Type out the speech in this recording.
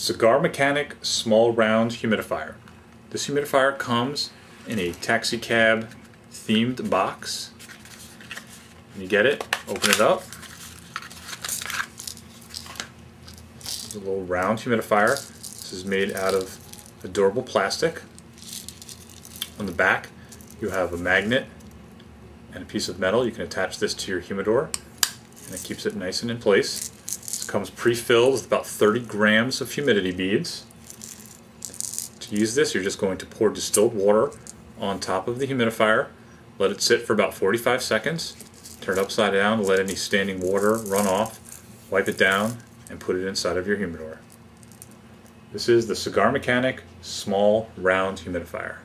Cigar Mechanic small round humidifier. This humidifier comes in a taxi cab themed box. When you get it, open it up. It's a little round humidifier. This is made out of adorable plastic. On the back you have a magnet and a piece of metal. You can attach this to your humidor and it keeps it nice and in place. This comes pre-filled with about 30 grams of humidity beads. To use this, you're just going to pour distilled water on top of the humidifier, let it sit for about 45 seconds, turn it upside down to let any standing water run off, wipe it down, and put it inside of your humidor. This is the Cigar Mechanic small round humidifier.